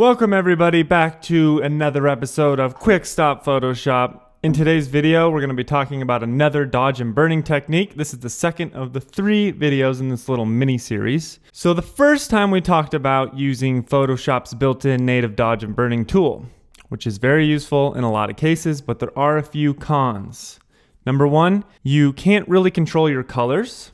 Welcome everybody back to another episode of Quick Stop Photoshop. In today's video, we're going to be talking about another dodge and burning technique. This is the second of the three videos in this little mini series. So the first time we talked about using Photoshop's built-in native dodge and burning tool, which is very useful in a lot of cases, but there are a few cons. Number one, you can't really control your colors.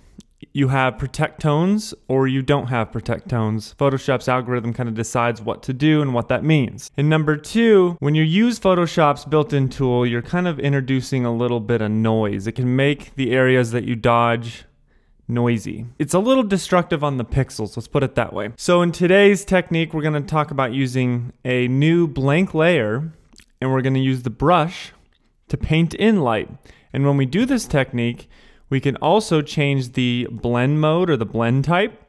You have protect tones or you don't have protect tones. Photoshop's algorithm kind of decides what to do and what that means. And number two, when you use Photoshop's built-in tool, you're kind of introducing a little bit of noise. It can make the areas that you dodge noisy. It's a little destructive on the pixels, let's put it that way. So in today's technique, we're going to talk about using a new blank layer and we're going to use the brush to paint in light. And when we do this technique, we can also change the blend mode or the blend type,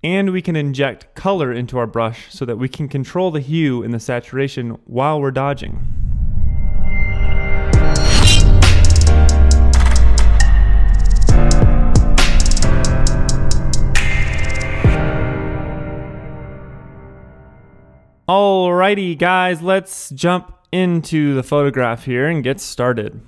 and we can inject color into our brush so that we can control the hue and the saturation while we're dodging. Alrighty guys, let's jump into the photograph here and get started.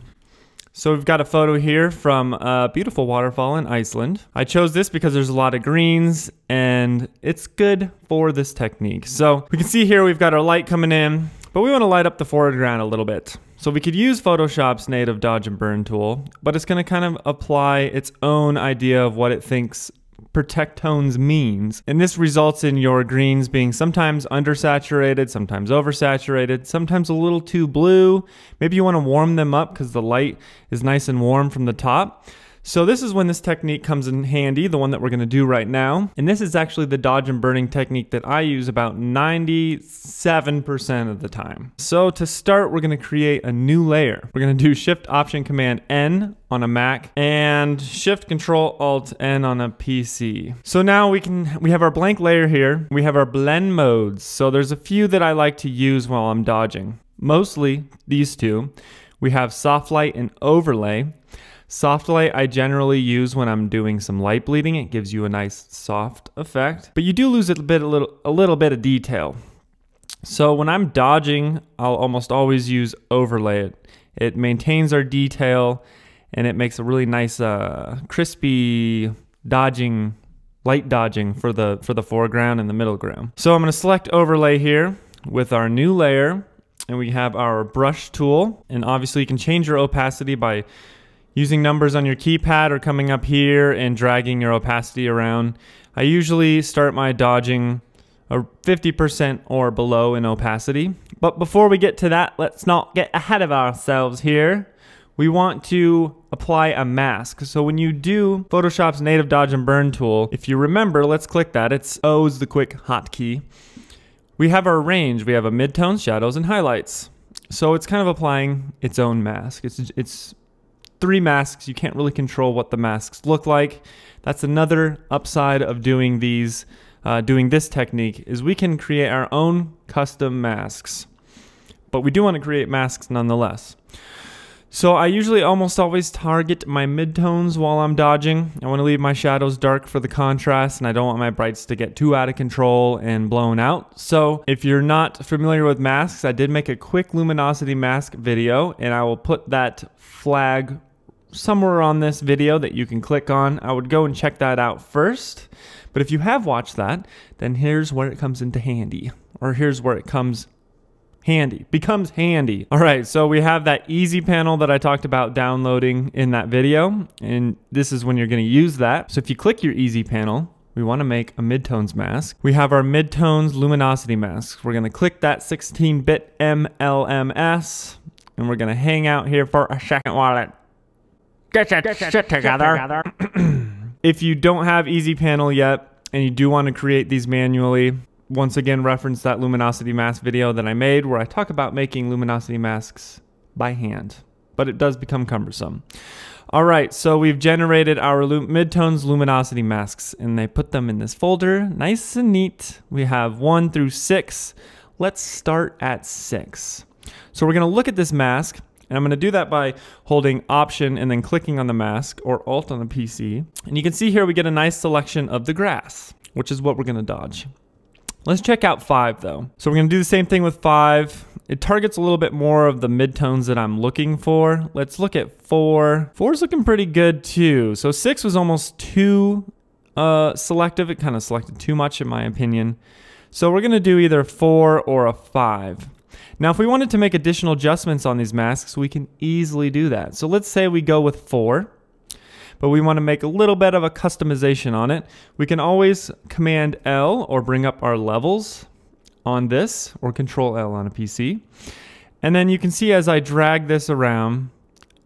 So we've got a photo here from a beautiful waterfall in Iceland. I chose this because there's a lot of greens and it's good for this technique. So we can see here we've got our light coming in, but we want to light up the foreground a little bit. So we could use Photoshop's native dodge and burn tool, but it's going to kind of apply its own idea of what it thinks protect tones means. And this results in your greens being sometimes undersaturated, sometimes oversaturated, sometimes a little too blue. Maybe you want to warm them up because the light is nice and warm from the top. So this is when this technique comes in handy, the one that we're going to do right now. And this is actually the dodge and burning technique that I use about 97% of the time. So to start, we're going to create a new layer. We're going to do Shift Option Command N on a Mac and Shift Control Alt N on a PC. So now we have our blank layer here. We have our blend modes. So there's a few that I like to use while I'm dodging. Mostly these two. We have Soft Light and Overlay. Soft light I generally use when I'm doing some light bleeding. It gives you a nice soft effect, but you do lose a little bit of detail. So when I'm dodging, I'll almost always use overlay. It maintains our detail and it makes a really nice crispy dodging, light dodging for the foreground and the middle ground. So I'm gonna select overlay here with our new layer and we have our brush tool. And obviously you can change your opacity by using numbers on your keypad or coming up here and dragging your opacity around. I usually start my dodging 50% or below in opacity. But before we get to that, let's not get ahead of ourselves here. We want to apply a mask. So when you do Photoshop's native dodge and burn tool, if you remember, let's click that. It's O is the quick hotkey. We have our range. We have a midtone, shadows, and highlights. So it's kind of applying its own mask. It's three masks, you can't really control what the masks look like. That's another upside of doing this technique is we can create our own custom masks, but we do want to create masks nonetheless. So I usually almost always target my midtones while I'm dodging. I want to leave my shadows dark for the contrast and I don't want my brights to get too out of control and blown out. So if you're not familiar with masks, I did make a quick luminosity mask video and I will put that flag somewhere on this video that you can click on. I would go and check that out first. But if you have watched that, then here's where it comes into handy, or here's where it comes becomes handy. All right, so we have that EasyPanel that I talked about downloading in that video, and this is when you're going to use that. So if you click your EasyPanel, we want to make a midtones mask. We have our midtones luminosity mask. We're going to click that 16-bit MLMS, and we're going to hang out here for a second while it gets its shit together. If you don't have EasyPanel yet, and you do want to create these manually, once again, reference that luminosity mask video that I made where I talk about making luminosity masks by hand, but it does become cumbersome. All right, so we've generated our midtones luminosity masks and they put them in this folder, nice and neat. We have 1 through 6. Let's start at 6. So we're gonna look at this mask and I'm gonna do that by holding Option and then clicking on the mask or Alt on the PC. And you can see here we get a nice selection of the grass, which is what we're gonna dodge. Let's check out 5 though. So we're gonna do the same thing with 5. It targets a little bit more of the midtones that I'm looking for. Let's look at 4. 4's looking pretty good too. So 6 was almost too selective. It kind of selected too much in my opinion. So we're gonna do either 4 or a 5. Now if we wanted to make additional adjustments on these masks, we can easily do that. So let's say we go with 4. But we want to make a little bit of a customization on it. We can always Command L or bring up our levels on this, or Control L on a PC. And then you can see as I drag this around,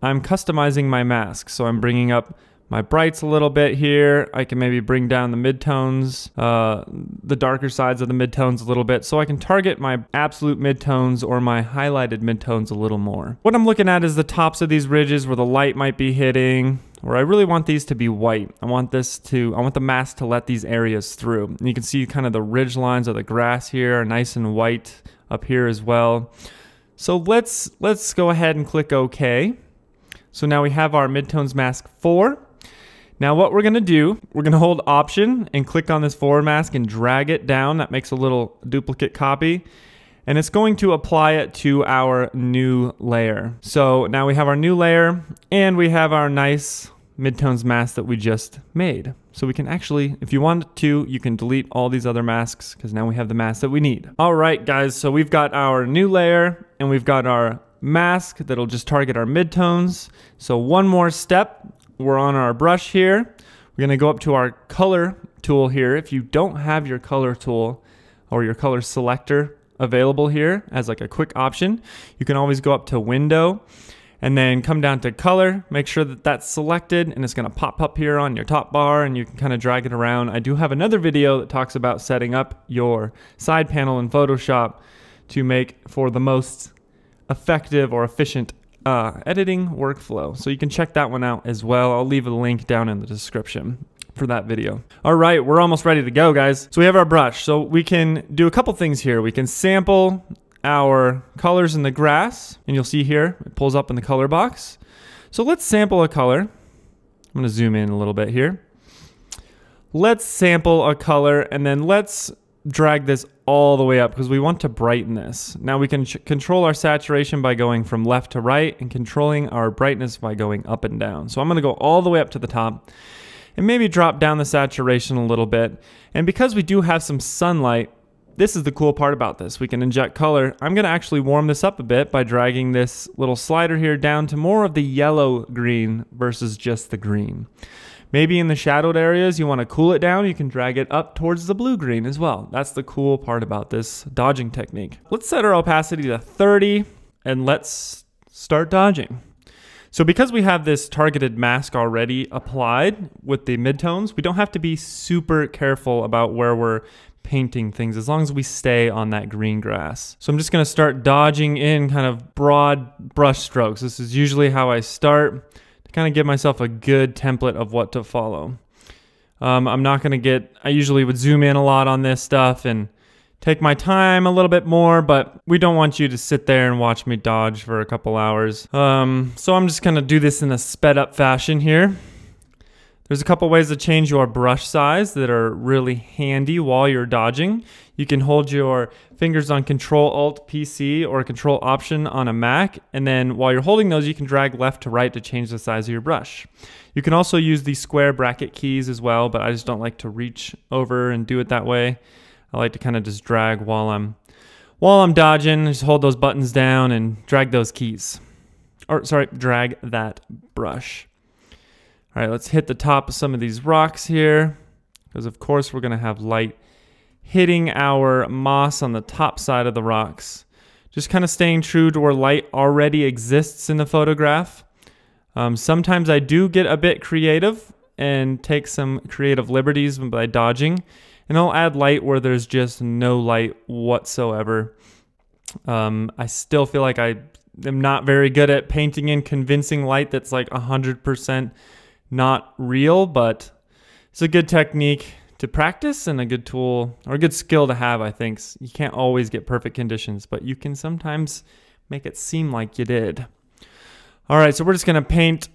I'm customizing my mask. So I'm bringing up my brights a little bit here. I can maybe bring down the midtones, the darker sides of the midtones a little bit, so I can target my absolute midtones or my highlighted midtones a little more. What I'm looking at is the tops of these ridges where the light might be hitting, where I really want these to be white. I want the mask to let these areas through. And you can see kind of the ridge lines of the grass here are nice and white up here as well. So let's go ahead and click OK. So now we have our midtones mask 4. Now what we're gonna do, we're gonna hold Option and click on this forward mask and drag it down. That makes a little duplicate copy. And it's going to apply it to our new layer. So now we have our new layer and we have our nice midtones mask that we just made. So we can actually, if you want to, you can delete all these other masks because now we have the mask that we need. All right guys, so we've got our new layer and we've got our mask that'll just target our midtones. So one more step. We're on our brush here. We're gonna go up to our color tool here. If you don't have your color tool or your color selector available here as like a quick option, you can always go up to Window and then come down to Color. Make sure that that's selected and it's gonna pop up here on your top bar and you can kind of drag it around. I do have another video that talks about setting up your side panel in Photoshop to make for the most effective or efficient editing workflow. So you can check that one out as well. I'll leave a link down in the description for that video. All right, we're almost ready to go, guys. So we have our brush. So we can do a couple things here. We can sample our colors in the grass, and you'll see here it pulls up in the color box. So let's sample a color. I'm gonna zoom in a little bit here. Let's sample a color, and then let's drag this all the way up because we want to brighten this. Now we can control our saturation by going from left to right and controlling our brightness by going up and down. So I'm gonna go all the way up to the top and maybe drop down the saturation a little bit. And because we do have some sunlight, this is the cool part about this. We can inject color. I'm gonna actually warm this up a bit by dragging this little slider here down to more of the yellow-green versus just the green. Maybe in the shadowed areas, you want to cool it down, you can drag it up towards the blue-green as well. That's the cool part about this dodging technique. Let's set our opacity to 30 and let's start dodging. So because we have this targeted mask already applied with the midtones, we don't have to be super careful about where we're painting things as long as we stay on that green grass. So I'm just gonna start dodging in kind of broad brush strokes. This is usually how I start. Kind of give myself a good template of what to follow. I usually would zoom in a lot on this stuff and take my time a little bit more, but we don't want you to sit there and watch me dodge for a couple hours. So I'm just gonna do this in a sped up fashion here. There's a couple ways to change your brush size that are really handy while you're dodging. You can hold your fingers on Control-Alt-PC or Control-Option on a Mac, and then while you're holding those, you can drag left to right to change the size of your brush. You can also use the square bracket keys as well, but I just don't like to reach over and do it that way. I like to kind of just drag while I'm dodging, just hold those buttons down and drag those keys. Or sorry, drag that brush. All right, let's hit the top of some of these rocks here because of course we're gonna have light hitting our moss on the top side of the rocks. Just kind of staying true to where light already exists in the photograph. Sometimes I do get a bit creative and take some creative liberties by dodging, and I'll add light where there's just no light whatsoever. I still feel like I am not very good at painting in convincing light that's like 100% not real, but it's a good technique to practice and a good tool or a good skill to have, I think. You can't always get perfect conditions, but you can sometimes make it seem like you did. All right, so we're just gonna paint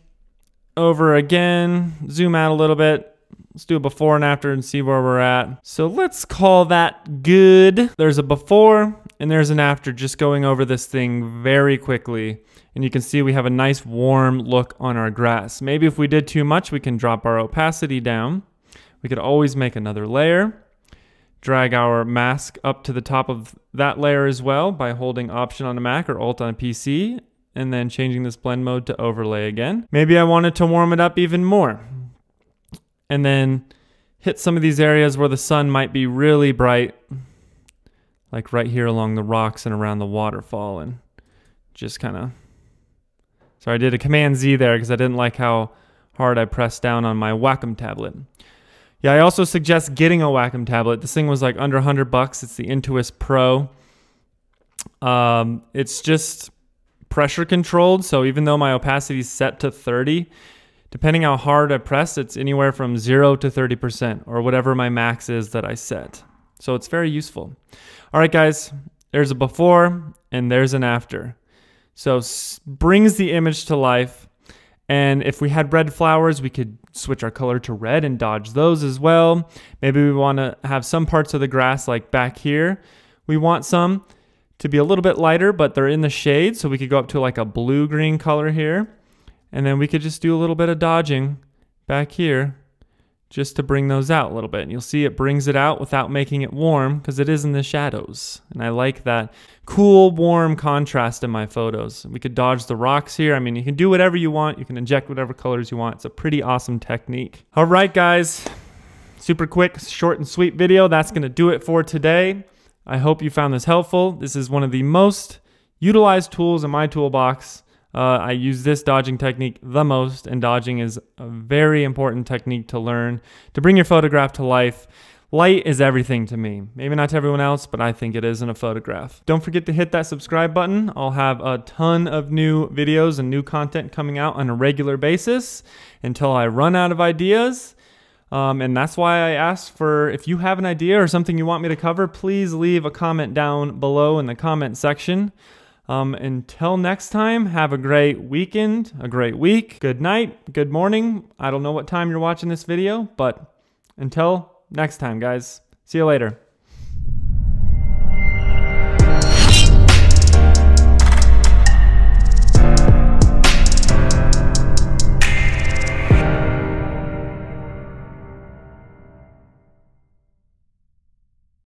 over again, zoom out a little bit, Let's do a before and after and see where we're at. So let's call that good. There's a before and there's an after, just going over this thing very quickly. And you can see we have a nice warm look on our grass. Maybe if we did too much, we can drop our opacity down. We could always make another layer. Drag our mask up to the top of that layer as well by holding Option on a Mac or Alt on a PC, and then changing this blend mode to overlay again. Maybe I wanted to warm it up even more, and then hit some of these areas where the sun might be really bright, like right here along the rocks and around the waterfall, and just kind of... Sorry, I did a Command Z there because I didn't like how hard I pressed down on my Wacom tablet. Yeah, I also suggest getting a Wacom tablet. This thing was like under $100. It's the Intuos Pro. It's just pressure controlled, so even though my opacity is set to 30, depending how hard I press, it's anywhere from 0 to 30% or whatever my max is that I set. So it's very useful. All right, guys, there's a before and there's an after. So brings the image to life. And if we had red flowers, we could switch our color to red and dodge those as well. Maybe we want to have some parts of the grass, like back here, we want some to be a little bit lighter, but they're in the shade. So we could go up to like a blue-green color here. And then we could just do a little bit of dodging back here just to bring those out a little bit. And you'll see it brings it out without making it warm because it is in the shadows. And I like that cool, warm contrast in my photos. We could dodge the rocks here. I mean, you can do whatever you want. You can inject whatever colors you want. It's a pretty awesome technique. All right, guys, super quick, short and sweet video. That's gonna do it for today. I hope you found this helpful. This is one of the most utilized tools in my toolbox. I use this dodging technique the most, and dodging is a very important technique to learn to bring your photograph to life. Light is everything to me. Maybe not to everyone else, but I think it is in a photograph. Don't forget to hit that subscribe button. I'll have a ton of new videos and new content coming out on a regular basis until I run out of ideas. And that's why I asked for, if you have an idea or something you want me to cover, please leave a comment down below in the comment section. Until next time, have a great weekend, a great week, good night, good morning. I don't know what time you're watching this video, but until next time, guys, see you later.